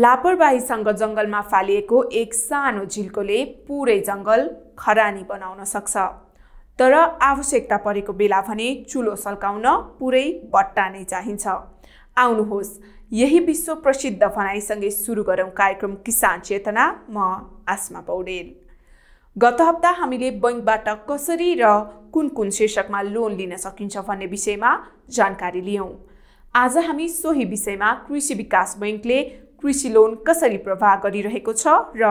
लापरवाहीसँग जंगलमा फालिएको एक सानो झिल्कोले पूरै जंगल खरानी बनाउन सक्छ, तर आवश्यकता परेको बेला भने चुलो सल्काउन पूरै बट्टा नै चाहिन्छ। आउनुहोस् यही विश्व प्रसिद्ध भनाइसँगै सुरु गरौं कार्यक्रम किसान चेतना। म आस्मा पौडेल। गत हप्ता हामीले बैंकबाट कसरी र कुन कुन शीर्षकमा लोन लिन सकिन्छ भन्ने विषयमा जानकारी लियौं। आज हामी सोही विषयमा कृषि विकास बैंकले कृषि लोन कसरी प्रवाह गरिरहेको छ र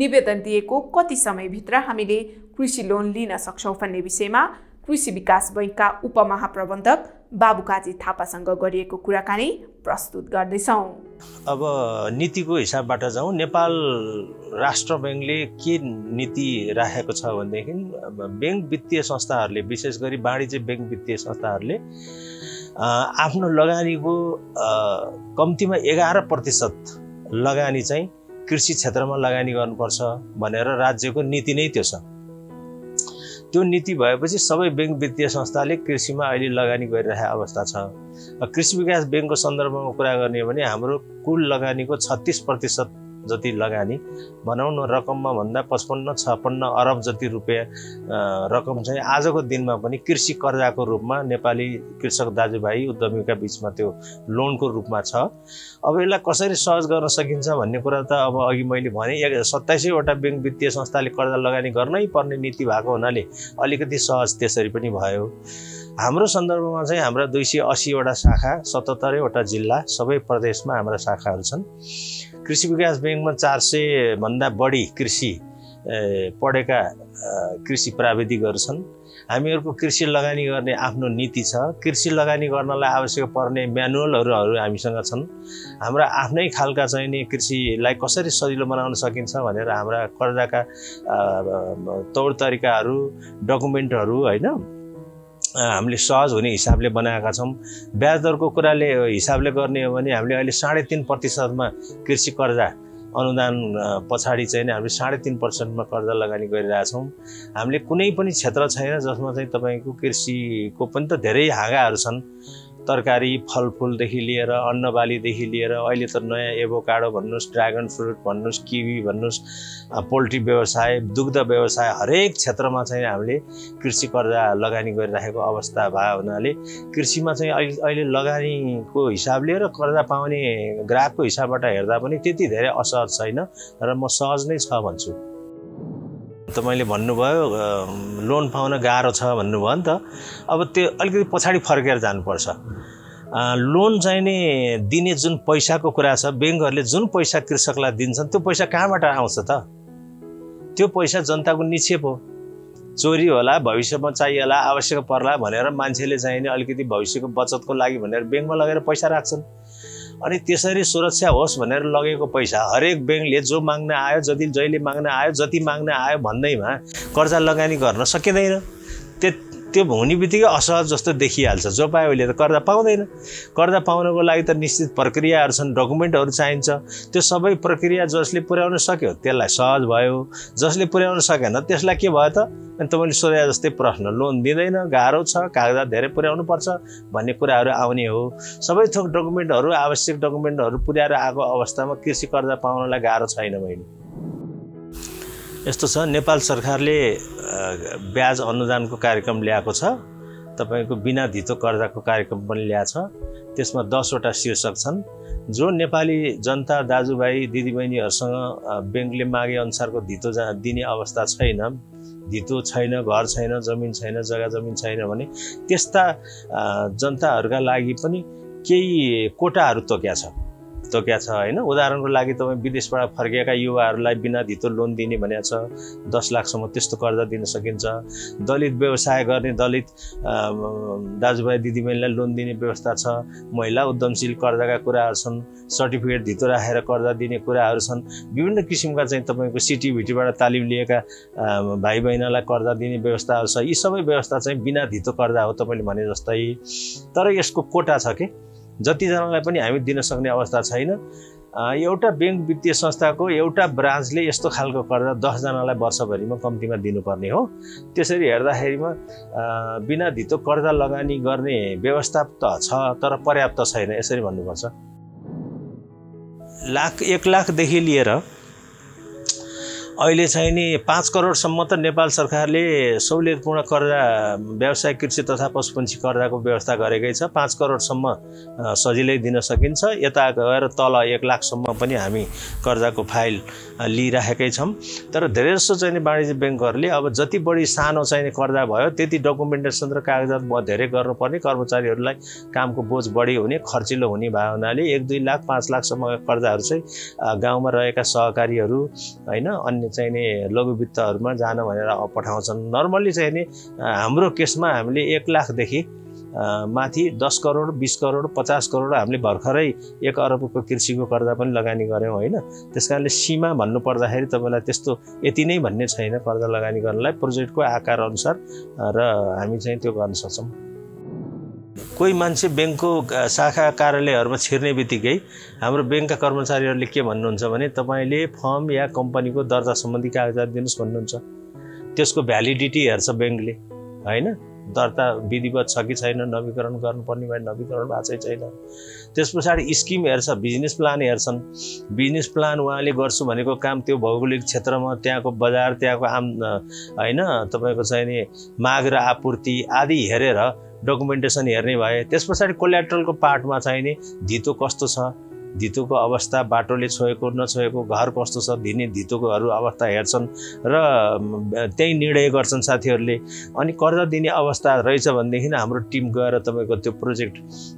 निवेदन दिएको कति समयभित्र हामीले कृषि लोन लिन सक्छौं भन्ने विषयमा कृषि विकास बैंकका उपमहाप्रबन्धक बाबुकाजी थापासँग गरिएको कुराकानी प्रस्तुत गर्दैछौं। अब नीतिको हिसाबबाट जाउँ। नेपाल राष्ट्र बैंकले के नीति राखेको छ भनेदेखि बैंक वित्तीय संस्थाहरूले, विशेष गरी वाणिज्य बैंक वित्तीय संस्थाहरूले आफ्नो लगानीको कम्तीमा 11% लगानी चाहिँ कृषि क्षेत्रमा लगानी गर्नुपर्छ भनेर राज्यको नीति नै त्यो छ। त्यो नीति भएपछि सबै बैंक वित्तीय संस्थाले कृषिमा अहिले लगानी गरिरहेको अवस्था छ। कृषि विकास बैंकको सन्दर्भमा कुरा गर्ने हो भने हाम्रो कुल लगानीको 36% जति लगानी भनौँ न रकममा भन्दा 55-56 अरब जति रुपैयाँ रकम चाहिँ आजको दिनमा पनि कृषि कर्जाको रूपमा नेपाली कृषक दाजुभाइ उद्यमीका बीचमा त्यो लोनको रूपमा छ। अब यसलाई कसरी सहज गर्न सकिन्छ भन्ने कुरा त अब अघि मैले भने 27 वटा बैंक वित्तीय संस्थाले कर्जा लगानी गर्नै पर्ने नीति भएको हुनाले अलिकति सहज त्यसरी पनि भयो। हाम्रो सन्दर्भमा चाहिँ हाम्रा 280 वटा शाखा, 77 वटा जिल्ला, सबै प्रदेशमा हाम्रा शाखाहरू छन्। कृषि विकास बैंकमा 400 भन्दा बढी कृषि पढेका कृषि प्राविधिकहरू छन्। हामीहरूको कृषि लगानी गर्ने आफ्नो नीति छ। कृषि लगानी गर्नलाई आवश्यक पर्ने म्यानुअलहरू हामीसँग छन्। हाम्रा आफ्नै खालका चाहिँ नि कृषिलाई कसरी सजिलो बनाउन सकिन्छ भनेर हाम्रा कर्जाका तौर तरिकाहरू, डकुमेन्टहरू हैन हामीले सहज हुने हिसाबले बनाएका छौं। ब्याज दरको कुराले हिसाबले गर्ने हो भने हामीले अहिले 3.5%मा कृषि कर्जा अनुदान पछाडी चाहिँ हामीले 3.5%मा कर्जा लगानी गरिरहेका छौं। हामीले कुनै पनि क्षेत्र छैन जसमा चाहिँ तपाईको कृषिको पनि त धेरै हागाहरू छन्। तरकारी, फलफूलदेखि लिएर अन्नबालीदेखि लिएर अहिले त नयाँ एभोकाडो भन्नुस्, ड्रागन फ्रुट भन्नुस्, किवी भन्नुस्, पोल्ट्री व्यवसाय, दुग्ध व्यवसाय, हरेक क्षेत्रमा चाहिँ हामीले कृषि कर्जा लगानी गरिरहेको अवस्था भयो हुनाले कृषिमा चाहिँ अहिले लगानीको हिसाबले र कर्जा पाउने ग्राहकको हिसाबबाट हेर्दा पनि त्यति धेरै असहज छैन र म सहज नै छ भन्छु। तपाईले भन्नुभयो लोन पाउन गाह्रो छ भन्नुभयो नि त, अब त्यो अलिकति पछाडी फर्केर जानुपर्छ। लोन चाहिँ नि दिने जुन पैसाको कुरा छ, बैंकहरूले जुन पैसा कृषकलाई दिन्छन् त्यो पैसा कहाँबाट आउँछ त? त्यो पैसा जनताको निक्षेप हो। चोरी होला, भविष्यमा चाहिएला, आवश्यक पर्ला भनेर मान्छेले चाहिँ नि अलिकति भविष्यको बचतको लागि भनेर बैंकमा लगेर पैसा राख्छन्। अनि त्यसरी सुरक्षा होस् भनेर लगेको पैसा हरेक बैंकले जो माग्न आयो, जति जहिले माग्न आयो, जति माग्न आयो भन्दैमा कर्जा लगानी गर्न सकिँदैन। त्यो हुने बित्तिकै असहज जस्तो देखिहाल्छ। जो पायो उसले त कर्जा पाउँदैन। कर्जा पाउनको लागि त निश्चित प्रक्रियाहरू छन्, डकुमेन्टहरू चाहिन्छ। त्यो सबै प्रक्रिया जसले पुर्याउन सक्यो त्यसलाई सहज भयो, जसले पुर्याउन सकेन त्यसलाई के भयो त? अनि तपाईले सोधे जस्तै प्रश्न, लोन दिँदैन, गाह्रो छ, कागजात धेरै पुर्याउनु पर्छ भन्ने कुराहरू आउने हो। सबै थोक डकुमेन्टहरू, आवश्यक डकुमेन्टहरू पुर्याएर आएको अवस्थामा कृषि कर्जा पाउनलाई गाह्रो छैन। मैले यस्तो छ, नेपाल सरकारले ब्याज अनुदानको कार्यक्रम ल्याएको छ, तपाईको बिना धितो कर्जाको कार्यक्रम पनि ल्याएको छ। त्यसमा 10 वटा शीर्षक छन् जो नेपाली जनता दाजुभाइ दिदीबहिनीहरूसँग बैंकले मागे अनुसारको धितो दिने अवस्था छैन, धितो छैन, घर छैन, जमिन छैन, जग्गा जमिन छैन भने त्यस्ता जनताहरूका लागि पनि केही कोटाहरू तोक्या छ हैन। उदाहरणको लागि तपाई विदेशबाट फर्किएका युवाहरूलाई बिना धितो लोन दिने भनेको छ, 10 लाखसम्म त्यस्तो कर्जा दिन सकिन्छ। दलित व्यवसाय गर्ने दलित दाजुभाइ दिदीबहिनीलाई लोन दिने व्यवस्था छ। महिला उद्यमशील कर्जाका कुराहरू छन्, सर्टिफिकेट धितो राखेर कर्जा दिने कुराहरू छन्। विभिन्न किसिमका चाहिँ तपाईको सिटिभिटीबाट तालिम लिएका भाइ बहिनीलाई कर्जा दिने व्यवस्थाहरू छ। यी सबै व्यवस्था चाहिँ बिना धितो कर्जा हो तपाईले भने जस्तै, तर यसको कोटा छ के जतिजनालाई पनि हामी दिन सक्ने अवस्था छैन। एउटा बैंक वित्तीय संस्थाको एउटा ब्रान्चले यस्तो खालको कर्जा 10 जनालाई वर्षभरिमा कम्तीमा दिनुपर्ने हो। त्यसरी हेर्दाखेरिमा बिना धितो कर्जा लगानी गर्ने व्यवस्था त छ तर पर्याप्त छैन, यसरी भन्नुपर्छ। लाख 1 लाखदेखि लिएर अहिले चाहिँ नि 5 करोडसम्म त नेपाल सरकारले सहुलियतपूर्ण कर्जा व्यवसाय कृषि तथा पशुपन्छी कर्जाको व्यवस्था गरेकै छ। 5 करोडसम्म सजिलै दिन सकिन्छ। यता गएर तल 1 लाखसम्म पनि हामी कर्जाको फाइल लिइराखेकै छौं। तर धेरै जसो चाहिँ नि वाणिज्य बैंकहरूले अब जति बढी सानो चाहिँ नि कर्जा भयो त्यति डकुमेन्टेसन र कागजात धेरै गर्नुपर्ने, कर्मचारीहरूलाई कामको बोझ बढी हुने, खर्चिलो हुने भएनाले 1-2 लाख 5 लाखसम्म कर्जाहरू चाहिँ गाउँमा रहेका सहकारीहरू हैन अन्य चाहिने लघु वित्तहरुमा जान भनेर पठाउँछन्। नर्मली चाहिने हाम्रो केसमा हामीले 1 लाखदेखि माथि 10 करोड 20 करोड 50 करोड हामीले भर्खरै 1 अर्बको कृषिको कर्जा पनि लगानी गर्यौं हैन। त्यसकारणले सीमा भन्नु पर्दाखेरि तपाईलाई त्यस्तो यति नै भन्ने छैन। कर्जा लगानी गर्नलाई प्रोजेक्टको आकार अनुसार र हामी चाहिँ त्यो गर्न सक्छौं। कोही मान्छे बैंकको शाखा कार्यालयहरुमा छिर्नेबित्तिकै हाम्रो बैंकका कर्मचारीहरुले के भन्नुहुन्छ भने तपाईले फर्म या कम्पनीको दर्जा सम्बन्धी कागजात दिनुस् भन्नुहुन्छ। त्यसको भ्यालिडिटी हेर्छ बैंकले हैन, दर्ता विधिवत छ कि छैन, नवीकरण गर्नुपर्ने भए नवीकरण भएको छैन। त्यसपछि स्किम हेर्छ, बिजनेस प्लान हेर्छन्। बिजनेस प्लान उहाँले गर्छु भनेको काम त्यो भौगोलिक क्षेत्रमा त्यहाँको बजार, त्यहाँको आम हैन तपाईको चाहिँ नि माग र आपूर्ति आदि हेरेर डकुमेन्टेसन हेर्ने भए। त्यसपछि कोल्याटरलको पार्टमा चाहिने धितो कस्तो छ, धितोको अवस्था, बाटोले छोएको नछोएको, घर कस्तो छ, धिने धितोकोहरु अवस्था हेर्छन् र त्यही निर्णय गर्छन् साथीहरुले। अनि कर्जा दिने अवस्था रहेछ भनेदेखि हाम्रो टिम गएर तपाईको त्यो प्रोजेक्ट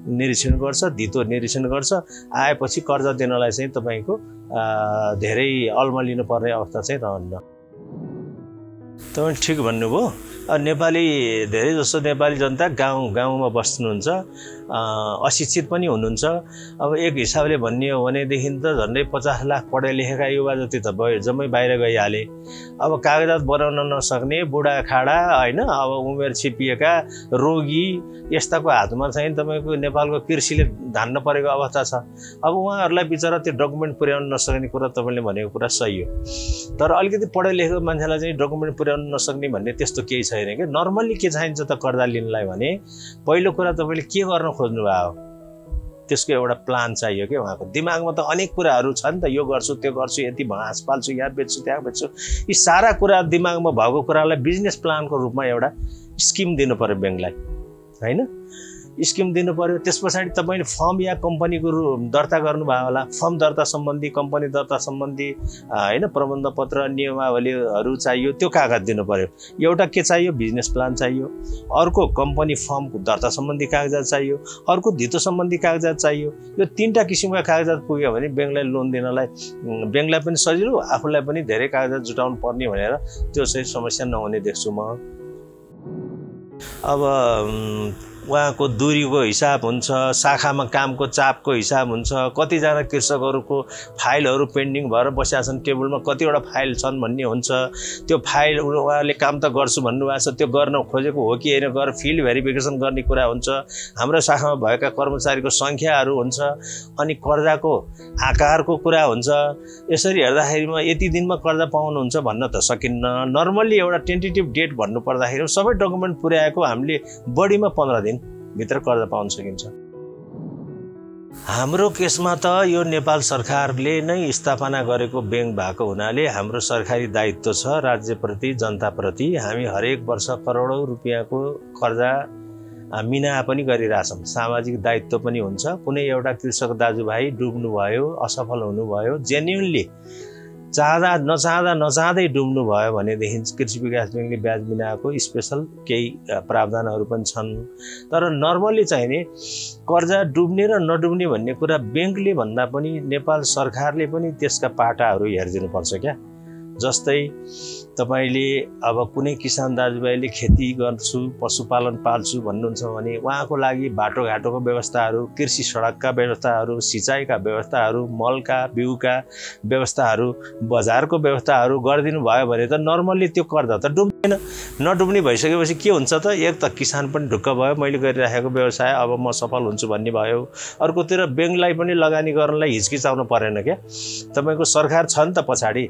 निरीक्षण गर्छ, धितो निरीक्षण गर्छ। आएपछि कर्जा दिनलाई चाहिँ तपाईको धेरै अल्मलिनु पर्ने अवस्था चाहिँ रहन्न। तपाईले ठीक भन्नुभयो। नेपाली धेरै जसो नेपाली जनता गाउँमा बस्नुहुन्छ, अशिक्षित पनि हुनुहुन्छ। अब एक हिसाबले भन्ने हो भनेदेखि त झन्डै 50 लाख पढे लेखेका युवा जति त भयो जम्मै बाहिर गइहाले। अब कागजात बनाउन नसक्ने बुढाखाडा हैन, अब उमेर छिपिएका रोगी यस्ताको हातमा चाहिँ तपाईको नेपालको कृषिले धान्न परेको अवस्था छ। अब उहाँहरुलाई बिचरा त्यो डकुमेन्ट पुर्याउन नसक्ने कुरा तपाईले भनेको कुरा सही हो, तर अलिकति पढे लेखेको मान्छेलाई चाहिँ डकुमेन्ट पुर्याउन नसक्ने भन्ने त्यस्तो केही छैन के। नर्मल्ली के चाहिन्छ त कर्जा लिनलाई भने पहिलो कुरा तपाईले के गर्न खोज्नु भयो त्यसको एउटा प्लान चाहियो के। उहाँको दिमागमा त अनेक कुराहरू छन् त, यो गर्छु त्यो गर्छु, यति घाँस पाल्छु, यहाँ बेच्छु त्यहाँ बेच्छु, यी सारा कुरा दिमागमा भएको कुरालाई बिजनेस प्लानको रूपमा एउटा स्किम दिनु पर्यो बैंकलाई हैन। स्किम दिनु पर्यो। त्यसपछि तपाईले फर्म या कम्पनीको दर्ता गर्नु भयो होला, फर्म दर्ता सम्बन्धी, कम्पनी दर्ता सम्बन्धी हैन प्रबन्ध पत्र, नियमावलीहरु चाहियो, त्यो कागज दिनु पर्यो। एउटा के चाहियो, बिजनेस प्लान चाहियो, अर्को कम्पनी फर्मको दर्ता सम्बन्धी कागजात चाहियो, अर्को धितो सम्बन्धी कागजात चाहियो। यो तीनटा किसिमका कागजात पुग्यो भने बैंकलाई लोन दिनलाई बैंकलाई पनि सजिलो, आफूलाई पनि धेरै कागजात जुटाउनु पर्ने भनेर त्यो चाहिँ समस्या नहुने देख्छु म। अब वहाँको दूरीको हिसाब हुन्छ, शाखामा कामको चापको हिसाब हुन्छ, कतिजना कृषकहरुको फाइलहरु पेन्डिङ भएर बसेका छन्, टेबलमा कतिवटा फाइल छन् भन्ने हुन्छ। त्यो फाइल उहाँले काम त गर्छु भन्नु भएको छ, त्यो गर्न खोजेको हो कि हैन, गरेर फिल्ड भेरिफिकेसन गर्ने कुरा हुन्छ। हाम्रो शाखामा भएका कर्मचारीको संख्याहरु हुन्छ, अनि कर्जाको आकारको कुरा हुन्छ। यसरी हेर्दाखेरिमा यति दिनमा कर्जा पाउनुहुन्छ भन्न त सकिन्न। नर्मल्ली एउटा टेन्टेटिभ डेट भन्नु पर्दाखेरि सबै डकुमेन्ट पुर्याएको हामीले बडीमा 15 दिन भित्र कर्जा पाउन सकिन्छ। हाम्रो केसमा त यो नेपाल सरकारले नै स्थापना गरेको बैंक भएको हुनाले हाम्रो सरकारी दायित्व छ राज्यप्रति, जनताप्रति। हामी हरेक वर्ष करोडौं रुपैयाँको कर्जा मिना पनि गरिराछौं। सामाजिक दायित्व पनि हुन्छ। कुनै एउटा कृषक दाजुभाइ डुब्नुभयो, असफल हुनुभयो, जेन्युइनली नचाहँदै डुब्नु भयो भनेदेखि कृषि विकास बैंकले ब्याज बिनाको स्पेशल केही प्रावधानहरू पनि छन्। तर नर्मली चाहिने कर्जा डुब्ने र नडुब्ने भन्ने कुरा बैंकले भन्दा पनि नेपाल सरकारले पनि त्यसका पाटाहरू हेरिदिनु पर्छ क्या। जस्तै तपाईले अब कुनै किसान दाजुभाइले खेती गर्छु, पशुपालन पाल्छु भन्नुहुन्छ भने उहाँको लागि बाटोघाटोको व्यवस्थाहरू, कृषि सडकका व्यवस्थाहरू, सिँचाइका व्यवस्थाहरू, मलका बिउका व्यवस्थाहरू, बजारको व्यवस्थाहरू गरिदिनु भयो भने त नर्मल्ली त्यो कर्जा त डुब्दैन। नडुब्ने भइसकेपछि के हुन्छ त, एक त किसान पनि ढुक्क भयो, मैले गरिराखेको व्यवसाय अब म सफल हुन्छु भन्ने भयो। अर्कोतिर बैंकलाई पनि लगानी गर्नलाई हिचकिचाउनु परेन क्या। तपाईको सरकार छ नि त पछाडी,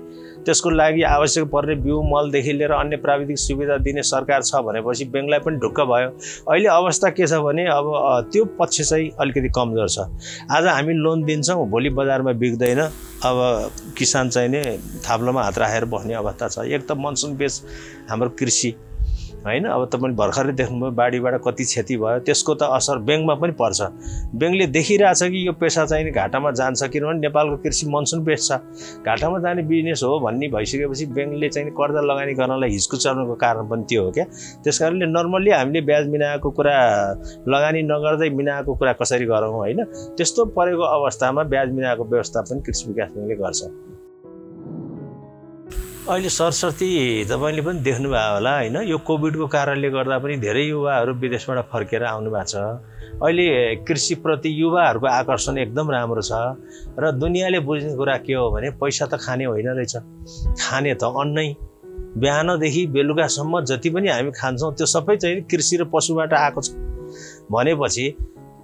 त्यसको लागि आवश्यक पर्ने बिउ मलदेखि लिएर अन्य प्राविधिक सुविधा दिने सरकार छ भनेपछि बैंकलाई पनि ढुक्क भयो। अहिले अवस्था के छ भने अब त्यो पक्ष चाहिँ अलिकति कमजोर छ। आज हामी लोन दिन्छौं, भोलि बजारमा बिक्दैन, अब किसान चाहिँ नि थाप्लोमा हात राखेर बस्ने अवस्था छ। एक त मनसुन बेस हाम्रो कृषि हैन, अब तपाईले भर्खरै देख्नुभयो बाढीबाट कति क्षति भयो, त्यसको त असर बैंकमा पनि पर्छ। बैंकले देखिरहेछ कि यो पैसा चाहिँ घाटामा जान्छ, किनभने नेपालको कृषि मनसुन बेस छ। घाटामा जाने बिजनेस हो भन्ने भइसकेपछि बैंकले चाहिँ कर्जा लगानी गर्नलाई हिचकिचाउनुको कारण पनि त्यो हो क्या। त्यसकारणले नर्मल्ली हामीले ब्याज मिलाएको कुरा लगानी नगर्दै मिलाएको कुरा कसरी गरौँ हैन, त्यस्तो परेको अवस्थामा ब्याज मिलाएको व्यवस्था पनि कृषि विकास बैंकले गर्छ। अहिले सरस्वती तपाईले पनि देख्नु भयो होला हैन, यो कोभिडको कारणले गर्दा पनि धेरै युवाहरू विदेशबाट फर्केर आउनु भएको छ। अहिले कृषिप्रति युवाहरूको आकर्षण एकदम राम्रो छ र दुनियाँले बुझ्ने कुरा के हो भने पैसा त खाने होइन रहेछ, खाने त अन्नै। बिहानदेखि बेलुकासम्म जति पनि हामी खान्छौँ त्यो सबै चाहिँ कृषि र पशुबाट आएको छ भनेपछि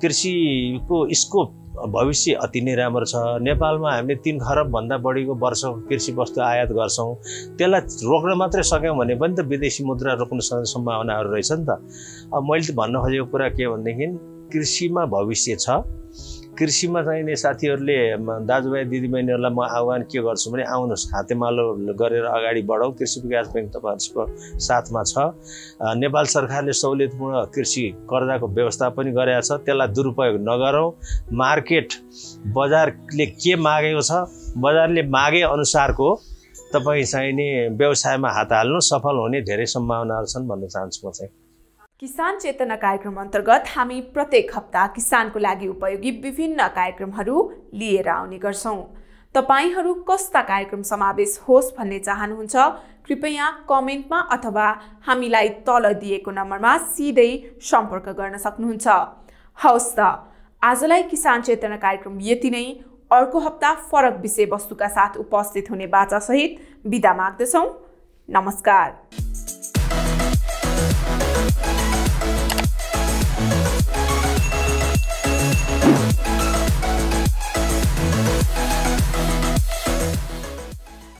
कृषिको स्कोप भविष्य अति नै राम्रो छ। नेपालमा हामीले 3 खरब भन्दा बढीको वर्ष कृषि वस्तु आयात गर्छौं, त्यसलाई रोक्न मात्रै सक्यौं भने पनि त विदेशी मुद्रा रोक्न सक्ने सम्भावनाहरू रहेछ नि त। अब मैले त भन्न खोजेको कुरा के भनेदेखि कृषिमा भविष्य छ। कृषिमा चाहिने साथीहरूले दाजुभाइ दिदीबहिनीहरूलाई म आह्वान के गर्छु भने आउनुहोस्, हातेमालो गरेर अगाडि बढौँ। कृषि विकास बैंक तपाईहरुको साथमा छ। नेपाल सरकारले सहुलियतपूर्ण कृषि कर्जाको व्यवस्था पनि गरेको छ, त्यसलाई दुरुपयोग नगरौँ। मार्केट बजारले के मागेको छ, बजारले मागे अनुसारको तपाई चाहिने व्यवसायमा हात हाल्नु, सफल हुने धेरै सम्भावनाहरू छन् भन्न चाहन्छु म चाहिँ। किसान चेतना कार्यक्रम अंतर्गत हामी प्रत्येक हप्ता किसान को लागि उपयोगी विभिन्न कार्यक्रमहरू लिएर आउने गर्छौं। तपाईंहरू कस्ता कार्यक्रम समावेश होस् भन्ने चाहनुहुन्छ कृपया कमेन्टमा अथवा हामीलाई तल दिएको नम्बरमा सिधै सम्पर्क गर्न सक्नुहुन्छ। हवस् त, आजलाई किसान चेतना कार्यक्रम यति नै। अर्को हप्ता फरक विषयवस्तुका साथ उपस्थित हुने बाचा सहित बिदा माग्दछौं। नमस्कार।